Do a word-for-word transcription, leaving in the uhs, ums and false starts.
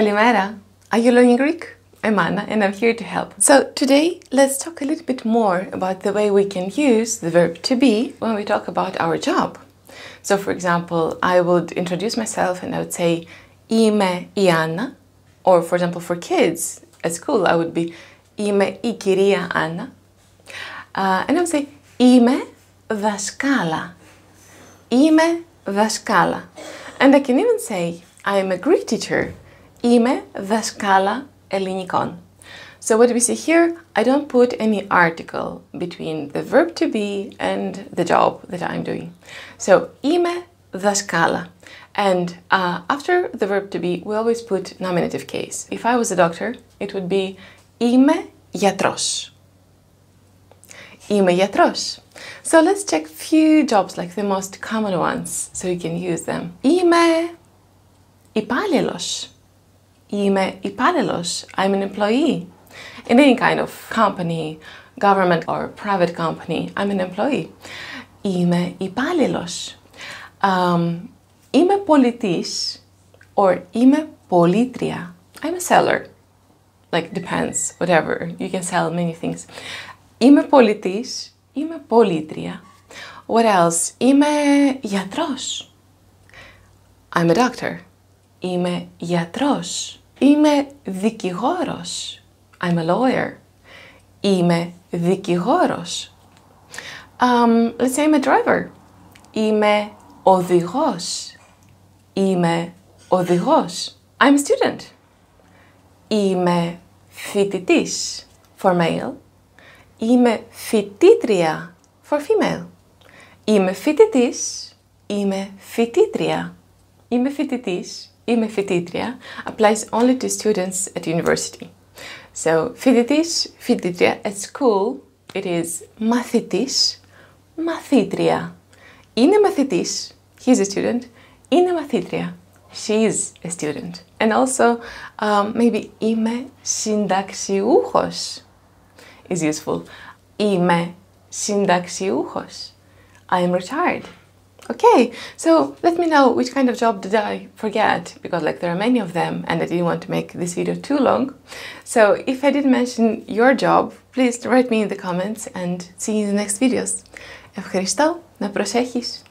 Kalimera! Are you learning Greek? I'm Anna and I'm here to help. So today let's talk a little bit more about the way we can use the verb to be when we talk about our job. So for example, I would introduce myself and I would say είμαι η Anna, or for example for kids at school I would be είμαι η κυρία Anna, uh, and I would say είμαι δασκάλα, είμαι δασκάλα, and I can even say I'm a Greek teacher, είμαι δασκάλα ελληνικών. So what we see here, I don't put any article between the verb to be and the job that I'm doing. So, είμαι δασκάλα. And uh, after the verb to be, we always put nominative case. If I was a doctor, it would be είμαι γιατρός. Είμαι γιατρός. So let's check few jobs, like the most common ones, so you can use them. Είμαι υπάλληλος. Είμαι υπάλληλος. I'm an employee. In any kind of company, government or private company, I'm an employee. Είμαι υπάλληλος. Um, είμαι πολιτής or είμαι πολίτρια. I'm a seller. Like, depends, whatever. You can sell many things. Είμαι πολιτής, είμαι πολίτρια. What else? Είμαι γιατρός. I'm a doctor. Είμαι γιατρός. Είμαι δικηγόρος. I'm a lawyer. Είμαι δικηγόρος. Um, let's say I'm a driver. Είμαι οδηγός. Είμαι οδηγός. I'm a student. Είμαι φοιτητής. For male. Είμαι φοιτήτρια. For female. Είμαι φοιτητής. Είμαι φοιτήτρια. Είμαι φοιτητής. Είμαι φοιτήτρια applies only to students at university. So, φοιτητής, φοιτήτρια, at school it is μαθητής, μαθήτρια. Είναι μαθητής, he's a student, είναι μαθήτρια, she's a student. And also, um, maybe είμαι συνταξιούχος is useful. Είμαι συνταξιούχος. I'm retired. Okay, so let me know which kind of job did I forget, because like there are many of them and I didn't want to make this video too long. So if I did mention your job, please write me in the comments and see you in the next videos. Ευχαριστώ, να προσέχεις.